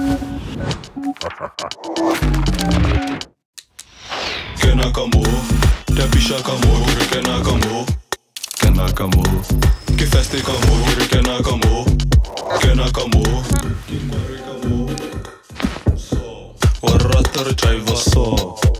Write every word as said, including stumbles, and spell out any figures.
Can I come off? Can I come off? Can I come off? Can I come off? Can I come off? Can I come off? Can I come off? Can I come off? Can I come off?